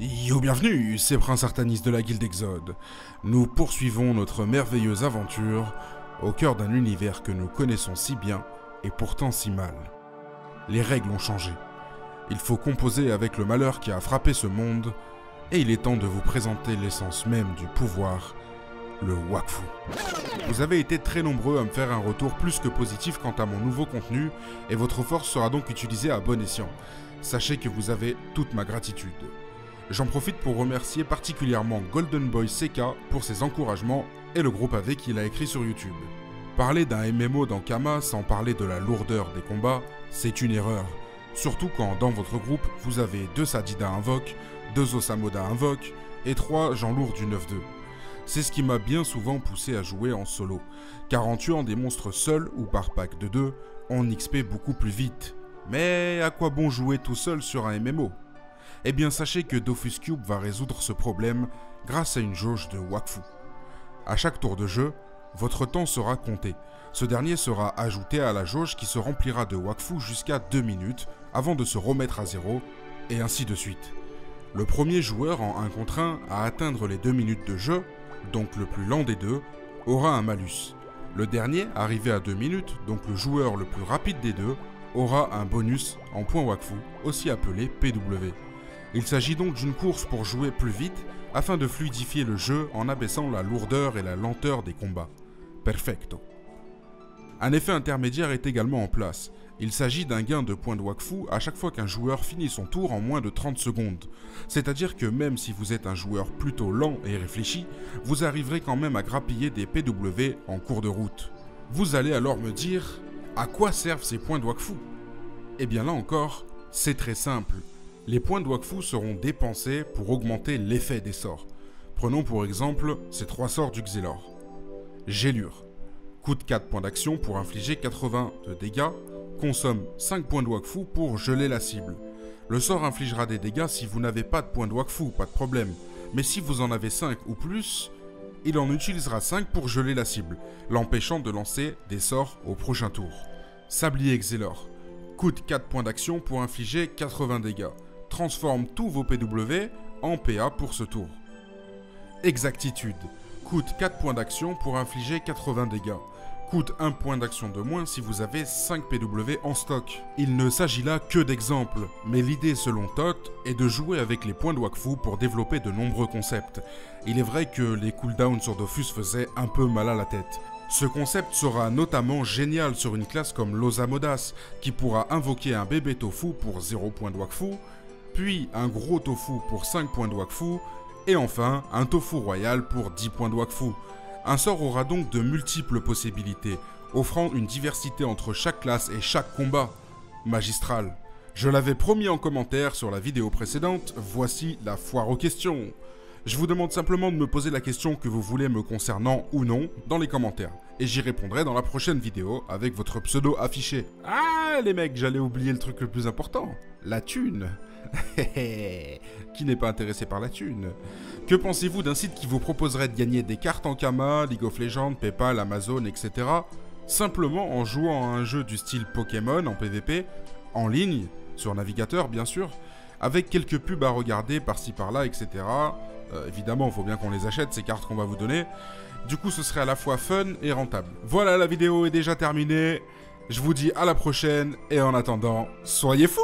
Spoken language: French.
Yo, bienvenue, c'est Prince Artanis de la Guilde d'Exode. Nous poursuivons notre merveilleuse aventure au cœur d'un univers que nous connaissons si bien et pourtant si mal. Les règles ont changé. Il faut composer avec le malheur qui a frappé ce monde et il est temps de vous présenter l'essence même du pouvoir, le Wakfu. Vous avez été très nombreux à me faire un retour plus que positif quant à mon nouveau contenu et votre force sera donc utilisée à bon escient. Sachez que vous avez toute ma gratitude. J'en profite pour remercier particulièrement Golden Boy CK pour ses encouragements et le gros pavé qu'il a écrit sur YouTube. Parler d'un MMO dans Kamas sans parler de la lourdeur des combats, c'est une erreur. Surtout quand dans votre groupe, vous avez 2 Sadida invoques, 2 Osamodas invoques et 3 gens lourds du 9-2. C'est ce qui m'a bien souvent poussé à jouer en solo, car en tuant des monstres seuls ou par pack de 2, on XP beaucoup plus vite. Mais à quoi bon jouer tout seul sur un MMO ? Eh bien sachez que Dofus Cube va résoudre ce problème grâce à une jauge de Wakfu. A chaque tour de jeu, votre temps sera compté. Ce dernier sera ajouté à la jauge qui se remplira de Wakfu jusqu'à 2 minutes avant de se remettre à zéro et ainsi de suite. Le premier joueur en 1 contre 1 à atteindre les 2 minutes de jeu, donc le plus lent des deux, aura un malus. Le dernier, arrivé à 2 minutes, donc le joueur le plus rapide des deux, aura un bonus en points Wakfu, aussi appelé PW. Il s'agit donc d'une course pour jouer plus vite, afin de fluidifier le jeu en abaissant la lourdeur et la lenteur des combats. Perfecto. Un effet intermédiaire est également en place. Il s'agit d'un gain de points de Wakfu à chaque fois qu'un joueur finit son tour en moins de 30 secondes. C'est-à-dire que même si vous êtes un joueur plutôt lent et réfléchi, vous arriverez quand même à grappiller des PW en cours de route. Vous allez alors me dire, à quoi servent ces points de Wakfu? Eh bien là encore, c'est très simple. Les points de Wakfu seront dépensés pour augmenter l'effet des sorts. Prenons pour exemple ces 3 sorts du Xelor. Gélure. Coûte 4 points d'action pour infliger 80 de dégâts. Consomme 5 points de Wakfu pour geler la cible. Le sort infligera des dégâts si vous n'avez pas de points de Wakfu, pas de problème. Mais si vous en avez 5 ou plus, il en utilisera 5 pour geler la cible, l'empêchant de lancer des sorts au prochain tour. Sablier Xelor. Coûte 4 points d'action pour infliger 80 dégâts. Transforme tous vos PW en PA pour ce tour. Exactitude. Coûte 4 points d'action pour infliger 80 dégâts. Coûte 1 point d'action de moins si vous avez 5 PW en stock. Il ne s'agit là que d'exemples, mais l'idée selon TOT est de jouer avec les points de Wakfu pour développer de nombreux concepts. Il est vrai que les cooldowns sur Dofus faisaient un peu mal à la tête. Ce concept sera notamment génial sur une classe comme Lozamodas, qui pourra invoquer un bébé tofu pour 0 points de Wakfu, puis un gros tofu pour 5 points de Wakfu, et enfin un tofu royal pour 10 points de Wakfu. Un sort aura donc de multiples possibilités, offrant une diversité entre chaque classe et chaque combat. Magistral. Je l'avais promis en commentaire sur la vidéo précédente, voici la foire aux questions. Je vous demande simplement de me poser la question que vous voulez me concernant ou non dans les commentaires, et j'y répondrai dans la prochaine vidéo avec votre pseudo affiché. Ah les mecs, j'allais oublier le truc le plus important, la thune. Qui n'est pas intéressé par la thune? Que pensez-vous d'un site qui vous proposerait de gagner des cartes en Kama, League of Legends, Paypal, Amazon, etc. simplement en jouant à un jeu du style Pokémon en PVP, en ligne, sur navigateur bien sûr, avec quelques pubs à regarder par-ci par-là, etc. Évidemment, il faut bien qu'on les achète, ces cartes qu'on va vous donner. Du coup, ce serait à la fois fun et rentable. Voilà, la vidéo est déjà terminée. Je vous dis à la prochaine et en attendant, soyez fous!